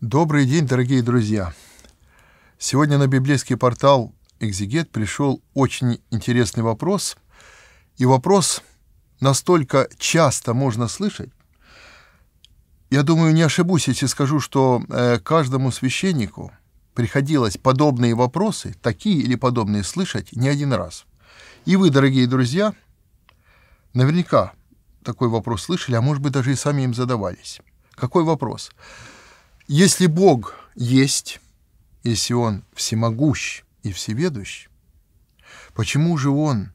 Добрый день, дорогие друзья! Сегодня на библейский портал «Экзегет» пришел очень интересный вопрос. И вопрос настолько часто можно слышать. Я думаю, не ошибусь, если скажу, что каждому священнику приходилось подобные вопросы, такие или подобные, слышать не один раз. И вы, дорогие друзья, наверняка такой вопрос слышали, а может быть, даже и сами им задавались. Какой вопрос? Если Бог есть, если Он всемогущ и всеведущ, почему же Он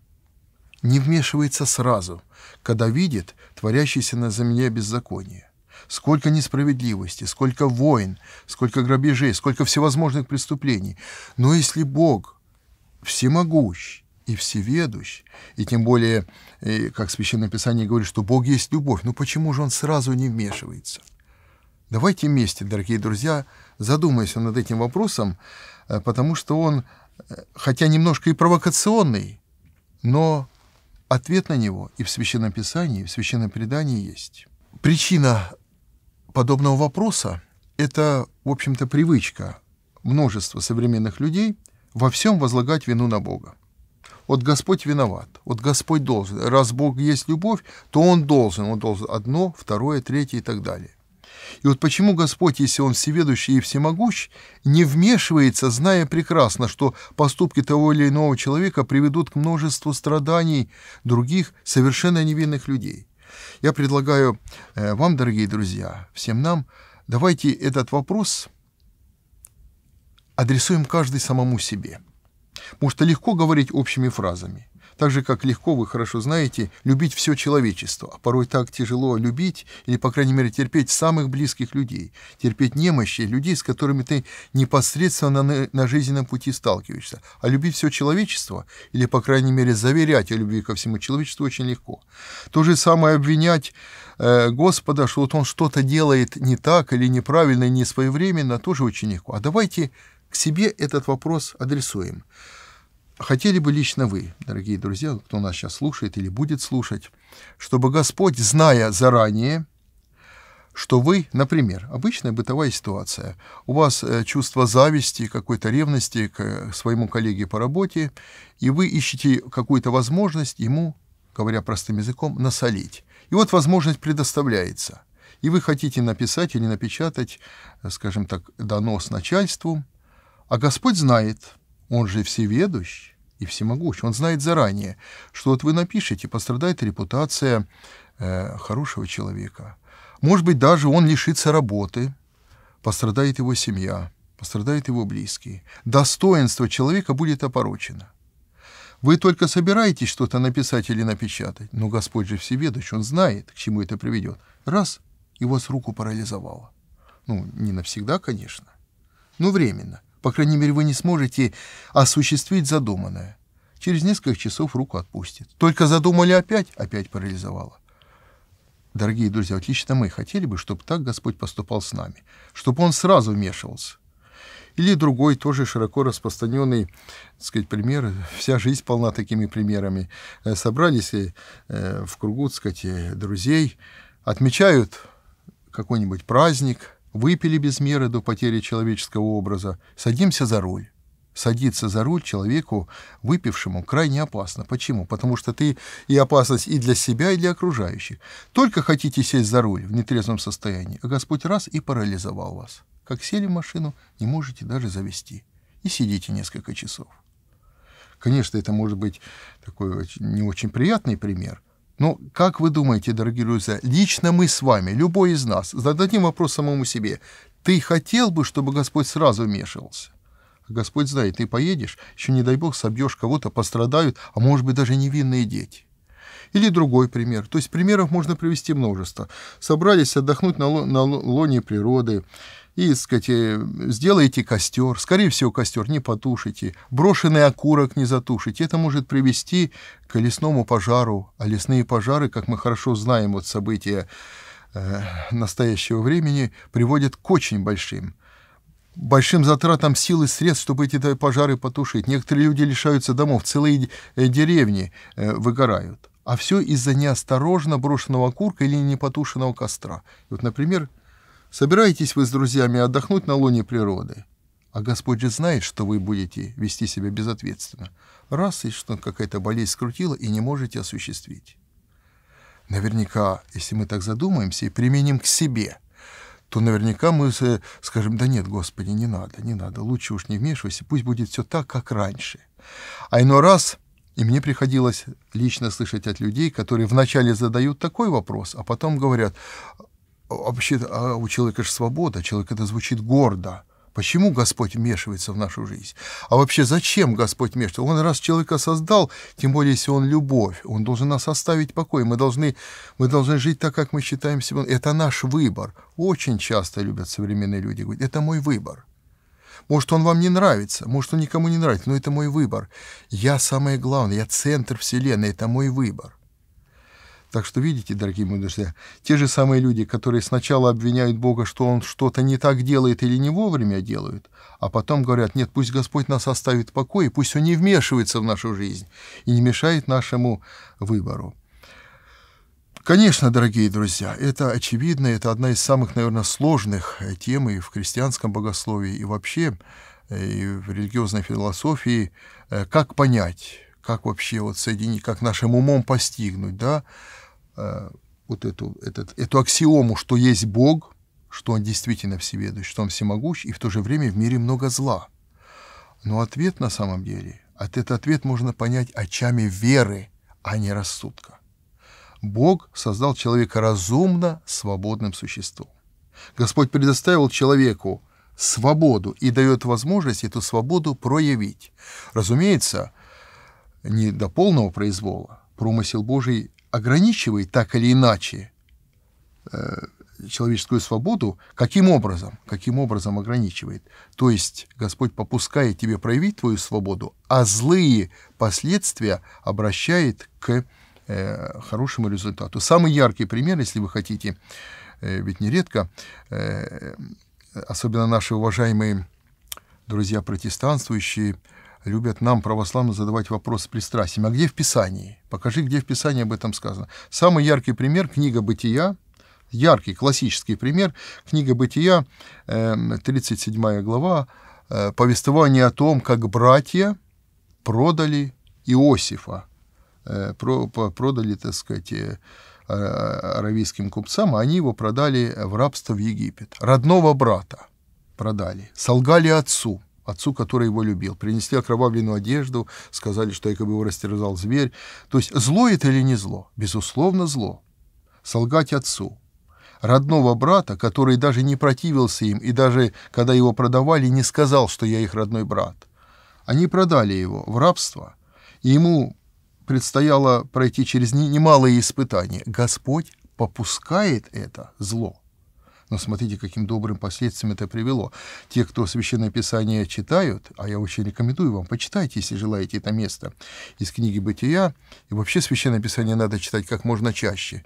не вмешивается сразу, когда видит творящееся на земле беззаконие? Сколько несправедливости, сколько войн, сколько грабежей, сколько всевозможных преступлений. Но если Бог всемогущ и всеведущ, и тем более, как Священное Писание говорит, что Бог есть любовь, ну почему же Он сразу не вмешивается? Давайте вместе, дорогие друзья, задумаемся над этим вопросом, потому что он, хотя немножко и провокационный, но ответ на него и в Священном Писании, и в Священном Предании есть. Причина подобного вопроса – это, в общем-то, привычка множества современных людей во всем возлагать вину на Бога. Вот Господь виноват, вот Господь должен. Раз Бог есть любовь, то Он должен одно, второе, третье и так далее. И вот почему Господь, если Он всеведущий и всемогущ, не вмешивается, зная прекрасно, что поступки того или иного человека приведут к множеству страданий других совершенно невинных людей. Я предлагаю вам, дорогие друзья, всем нам, давайте этот вопрос адресуем каждый самому себе. Потому что легко говорить общими фразами. Так же, как легко, вы хорошо знаете, любить все человечество. А порой так тяжело любить, или, по крайней мере, терпеть самых близких людей, терпеть немощи, людей, с которыми ты непосредственно на жизненном пути сталкиваешься. А любить все человечество, или, по крайней мере, заверять о любви ко всему человечеству очень легко. То же самое обвинять Господа, что вот Он что-то делает не так, или неправильно, или не своевременно, тоже очень легко. А давайте к себе этот вопрос адресуем. Хотели бы лично вы, дорогие друзья, кто нас сейчас слушает или будет слушать, чтобы Господь, зная заранее, что вы, например, обычная бытовая ситуация, у вас чувство зависти, какой-то ревности к своему коллеге по работе, и вы ищете какую-то возможность ему, говоря простым языком, насолить. И вот возможность предоставляется. И вы хотите написать или напечатать, скажем так, донос начальству, а Господь знает, Он же всеведущ и всемогущ. Он знает заранее, что вот вы напишете, пострадает репутация хорошего человека. Может быть, даже он лишится работы, пострадает его семья, пострадают его близкие. Достоинство человека будет опорочено. Вы только собираетесь что-то написать или напечатать, но Господь же всеведущ, Он знает, к чему это приведет. Раз, и у вас руку парализовало. Ну, не навсегда, конечно, но временно. По крайней мере, вы не сможете осуществить задуманное. Через несколько часов руку отпустит. Только задумали опять парализовало. Дорогие друзья, вот лично мы хотели бы, чтобы так Господь поступал с нами, чтобы Он сразу вмешивался. Или другой, тоже широко распространенный, так сказать, пример, вся жизнь полна такими примерами. Собрались в кругу, так сказать, друзей, отмечают какой-нибудь праздник, выпили без меры до потери человеческого образа. Садимся за руль. Садиться за руль человеку, выпившему, крайне опасно. Почему? Потому что ты и опасность и для себя, и для окружающих. Только хотите сесть за руль в нетрезвом состоянии, а Господь раз и парализовал вас. Как сели в машину, не можете даже завести. И сидите несколько часов. Конечно, это может быть такой не очень приятный пример. Но как вы думаете, дорогие друзья, лично мы с вами, любой из нас, зададим вопрос самому себе. Ты хотел бы, чтобы Господь сразу вмешивался? Господь знает, ты поедешь, еще, не дай Бог, собьешь кого-то, пострадают, а может быть, даже невинные дети. Или другой пример. То есть примеров можно привести множество. Собрались отдохнуть на лоне природы и, так сказать, сделаете костер. Скорее всего, костер не потушите, брошенный окурок не затушите. Это может привести к лесному пожару. А лесные пожары, как мы хорошо знаем, вот события настоящего времени, приводят к очень большим затратам сил и средств, чтобы эти пожары потушить. Некоторые люди лишаются домов, целые деревни выгорают. А все из-за неосторожно брошенного окурка или непотушенного костра. Вот, например, Собираетесь вы с друзьями отдохнуть на лоне природы, а Господь же знает, что вы будете вести себя безответственно. Раз, и что какая-то болезнь скрутила, и не можете осуществить. Наверняка, если мы так задумаемся и применим к себе, то наверняка мы скажем: да нет, Господи, не надо, не надо, лучше уж не вмешивайся, пусть будет все так, как раньше. А иной раз, и мне приходилось лично слышать от людей, которые вначале задают такой вопрос, а потом говорят: вообще-то у человека же свобода, человек — это звучит гордо. Почему Господь вмешивается в нашу жизнь? А вообще зачем Господь вмешивается? Он раз человека создал, тем более если он любовь, он должен нас оставить в покое. Мы должны жить так, как мы считаем себя. Это наш выбор. Очень часто любят современные люди говорить: это мой выбор. Может, он вам не нравится, может, он никому не нравится, но это мой выбор. Я самое главное, я центр Вселенной, это мой выбор. Так что, видите, дорогие мои друзья, те же самые люди, которые сначала обвиняют Бога, что Он что-то не так делает или не вовремя делают, а потом говорят: нет, пусть Господь нас оставит в покое, пусть Он не вмешивается в нашу жизнь и не мешает нашему выбору. Конечно, дорогие друзья, это очевидно, это одна из самых, наверное, сложных тем и в христианском богословии, и вообще и в религиозной философии, как понять, как вообще вот соединить, как нашим умом постигнуть, да, вот эту аксиому, что есть Бог, что Он действительно всеведущ, что Он всемогущ, и в то же время в мире много зла. Но ответ на самом деле, этот ответ можно понять очами веры, а не рассудка. Бог создал человека разумно, свободным существом. Господь предоставил человеку свободу и дает возможность эту свободу проявить. Разумеется, не до полного произвола. Промысел Божий ограничивает так или иначе человеческую свободу. Каким образом? Каким образом ограничивает? То есть Господь попускает тебе проявить твою свободу, а злые последствия обращает к хорошему результату. Самый яркий пример, если вы хотите, ведь нередко, особенно наши уважаемые друзья протестантствующие, любят нам, православным, задавать вопрос с пристрастием: а где в Писании? Покажи, где в Писании об этом сказано. Самый яркий пример — книга Бытия, яркий, классический пример, книга Бытия, 37 глава, повествование о том, как братья продали Иосифа, продали, так сказать, аравийским купцам, а они его продали в рабство в Египет. Родного брата продали, солгали отцу, который его любил, принесли окровавленную одежду, сказали, что якобы его растерзал зверь. То есть зло это или не зло? Безусловно, зло. Солгать отцу, родного брата, который даже не противился им, и даже когда его продавали, не сказал, что я их родной брат. Они продали его в рабство, и ему предстояло пройти через немалые испытания. Господь попускает это зло. Но смотрите, каким добрым последствиям это привело. Те, кто Священное Писание читают, а я очень рекомендую вам, почитайте, если желаете, это место из книги Бытия, и вообще Священное Писание надо читать как можно чаще,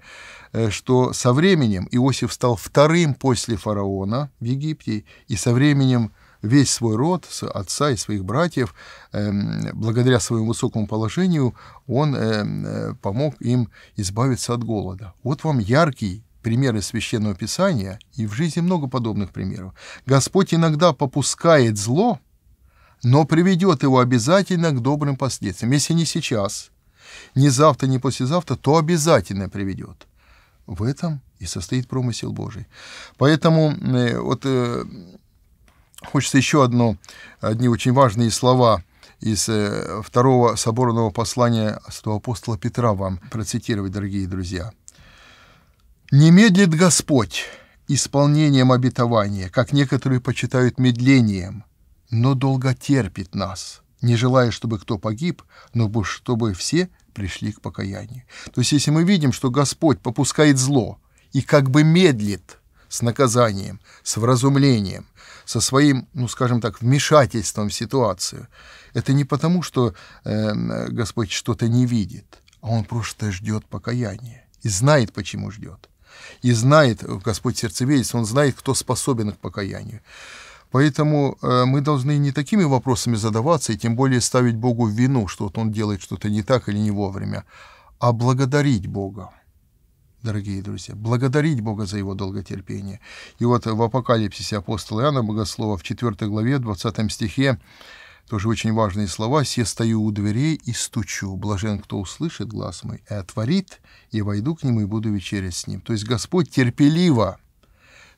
что со временем Иосиф стал вторым после фараона в Египте, и со временем весь свой род, отца и своих братьев, благодаря своему высокому положению, он помог им избавиться от голода. Вот вам яркий примеры Священного Писания, и в жизни много подобных примеров. Господь иногда попускает зло, но приведет его обязательно к добрым последствиям. Если не сейчас, не завтра, не послезавтра, то обязательно приведет. В этом и состоит промысел Божий. Поэтому вот хочется еще одни очень важные слова из второго соборного послания святого апостола Петра вам процитировать, дорогие друзья. «Не медлит Господь исполнением обетования, как некоторые почитают медлением, но долго терпит нас, не желая, чтобы кто погиб, но чтобы все пришли к покаянию». То есть, если мы видим, что Господь попускает зло и как бы медлит с наказанием, с вразумлением, со своим, ну, скажем так, вмешательством в ситуацию, это не потому, что Господь что-то не видит, а Он просто ждет покаяния и знает, почему ждет. И знает, Господь сердцеведец, Он знает, кто способен к покаянию. Поэтому мы должны не такими вопросами задаваться, и тем более ставить Богу в вину, что вот Он делает что-то не так или не вовремя, а благодарить Бога дорогие друзья, благодарить Бога за его долготерпение. И вот в апокалипсисе апостола Иоанна Богослова в 4 главе, 20 стихе, тоже очень важные слова. «Се стою у дверей и стучу. Блажен, кто услышит глас мой и отворит, и войду к нему, и буду вечерять с ним». То есть Господь терпеливо,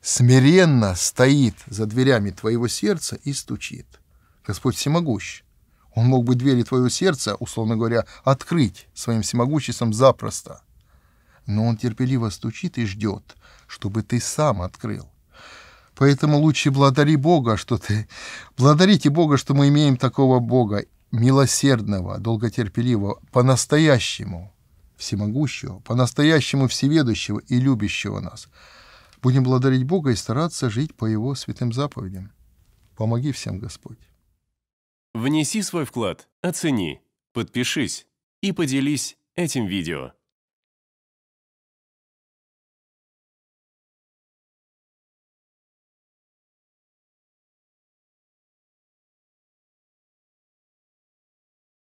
смиренно стоит за дверями твоего сердца и стучит. Господь всемогущ. Он мог бы двери твоего сердца, условно говоря, открыть своим всемогуществом запросто. Но он терпеливо стучит и ждет, чтобы ты сам открыл. Поэтому лучше благодарите Бога, что мы имеем такого Бога, милосердного, долготерпеливого, по-настоящему всемогущего, по-настоящему всеведущего и любящего нас. Будем благодарить Бога и стараться жить по Его святым заповедям. Помоги всем, Господь. Внеси свой вклад, оцени, подпишись и поделись этим видео.